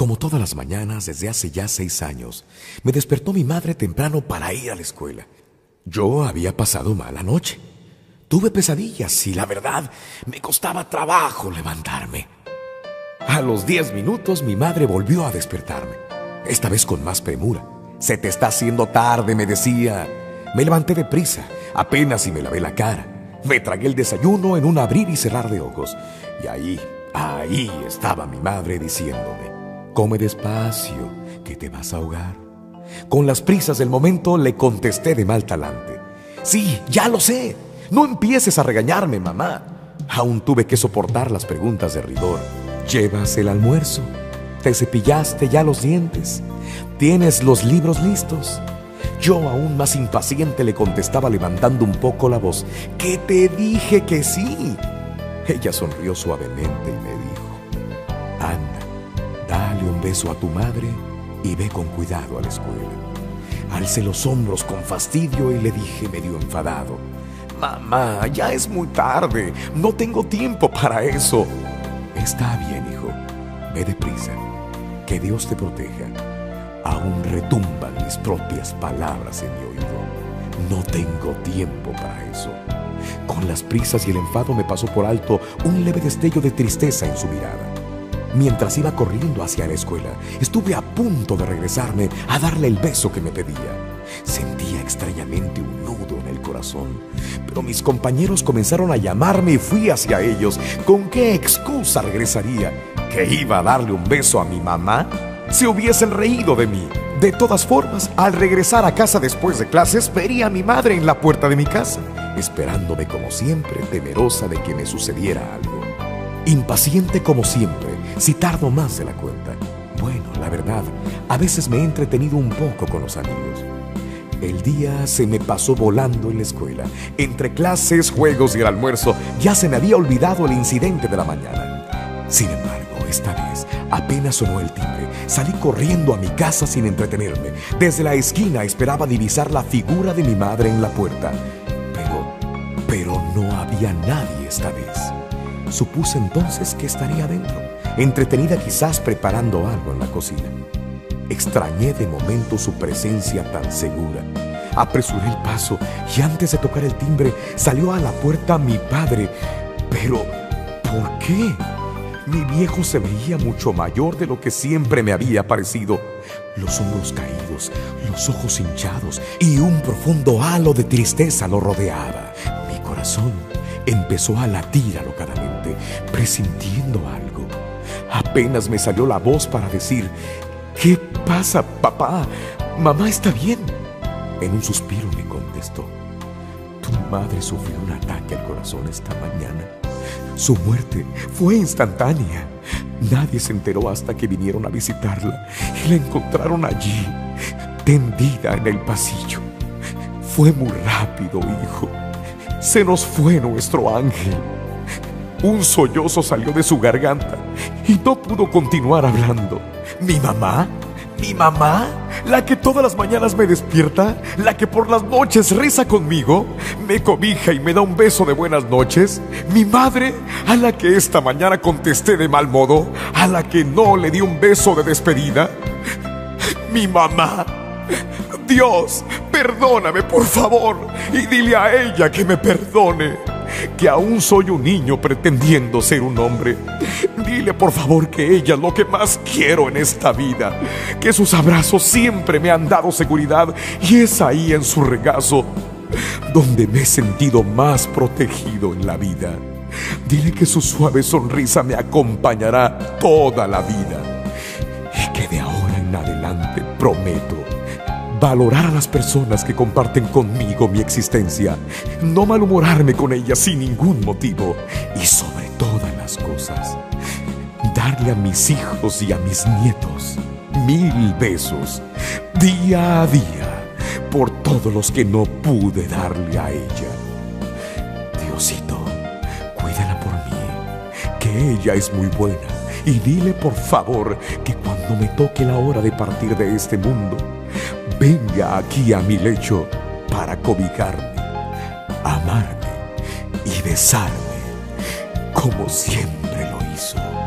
Como todas las mañanas desde hace ya 6 años, me despertó mi madre temprano para ir a la escuela. Yo había pasado mala noche. Tuve pesadillas y, la verdad, me costaba trabajo levantarme. A los 10 minutos, mi madre volvió a despertarme, esta vez con más premura. «Se te está haciendo tarde», me decía. Me levanté deprisa, apenas y me lavé la cara. Me tragué el desayuno en un abrir y cerrar de ojos. Y ahí estaba mi madre diciéndome: «Come despacio, que te vas a ahogar». Con las prisas del momento le contesté de mal talante: «Sí, ya lo sé. No empieces a regañarme, mamá». Aún tuve que soportar las preguntas de rigor. «¿Llevas el almuerzo? ¿Te cepillaste ya los dientes? ¿Tienes los libros listos?». Yo, aún más impaciente, le contestaba levantando un poco la voz: «¡Que te dije que sí!». Ella sonrió suavemente y me dijo: «Anda, dale un beso a tu madre y ve con cuidado a la escuela». Alcé los hombros con fastidio y le dije medio enfadado: «Mamá, ya es muy tarde, no tengo tiempo para eso». «Está bien, hijo, ve deprisa, que Dios te proteja». Aún retumban mis propias palabras en mi oído: «No tengo tiempo para eso». Con las prisas y el enfado me pasó por alto un leve destello de tristeza en su mirada. Mientras iba corriendo hacia la escuela, estuve a punto de regresarme a darle el beso que me pedía. Sentía extrañamente un nudo en el corazón, pero mis compañeros comenzaron a llamarme y fui hacia ellos. ¿Con qué excusa regresaría? ¿Que iba a darle un beso a mi mamá? Se hubiesen reído de mí. De todas formas, al regresar a casa después de clases, vería a mi madre en la puerta de mi casa, esperándome como siempre, temerosa de que me sucediera algo. Impaciente como siempre, si tardo más de la cuenta. Bueno, la verdad, a veces me he entretenido un poco con los amigos. El día se me pasó volando en la escuela. Entre clases, juegos y el almuerzo, ya se me había olvidado el incidente de la mañana. Sin embargo, esta vez, apenas sonó el timbre, salí corriendo a mi casa sin entretenerme. Desde la esquina esperaba divisar la figura de mi madre en la puerta. Pero no había nadie esta vez. Supuse entonces que estaría adentro, entretenida quizás preparando algo en la cocina. Extrañé de momento su presencia tan segura. Apresuré el paso y antes de tocar el timbre salió a la puerta mi padre. Pero, ¿por qué? Mi viejo se veía mucho mayor de lo que siempre me había parecido. Los hombros caídos, los ojos hinchados y un profundo halo de tristeza lo rodeaba. Mi corazón empezó a latir alocadamente, presintiendo algo. Apenas me salió la voz para decir: «¿Qué pasa, papá? ¿Mamá está bien?». En un suspiro me contestó: «Tu madre sufrió un ataque al corazón esta mañana. Su muerte fue instantánea. Nadie se enteró hasta que vinieron a visitarla y la encontraron allí, tendida en el pasillo. Fue muy rápido, hijo. Se nos fue nuestro ángel». Un sollozo salió de su garganta y no pudo continuar hablando. «¿Mi mamá? ¿Mi mamá? ¿La que todas las mañanas me despierta? ¿La que por las noches reza conmigo? ¿Me cobija y me da un beso de buenas noches? ¿Mi madre? ¿A la que esta mañana contesté de mal modo? ¿A la que no le di un beso de despedida? ¿Mi mamá? Dios, perdóname, por favor, y dile a ella que me perdone, que aún soy un niño pretendiendo ser un hombre. Dile, por favor, que ella es lo que más quiero en esta vida, que sus abrazos siempre me han dado seguridad y es ahí en su regazo donde me he sentido más protegido en la vida. Dile que su suave sonrisa me acompañará toda la vida y que de ahora en adelante prometo valorar a las personas que comparten conmigo mi existencia, no malhumorarme con ellas sin ningún motivo y, sobre todas las cosas, darle a mis hijos y a mis nietos 1000 besos día a día por todos los que no pude darle a ella. Diosito, cuídala por mí, que ella es muy buena, y dile, por favor, que cuando me toque la hora de partir de este mundo, venga aquí a mi lecho para cobijarme, amarme y besarme como siempre lo hizo».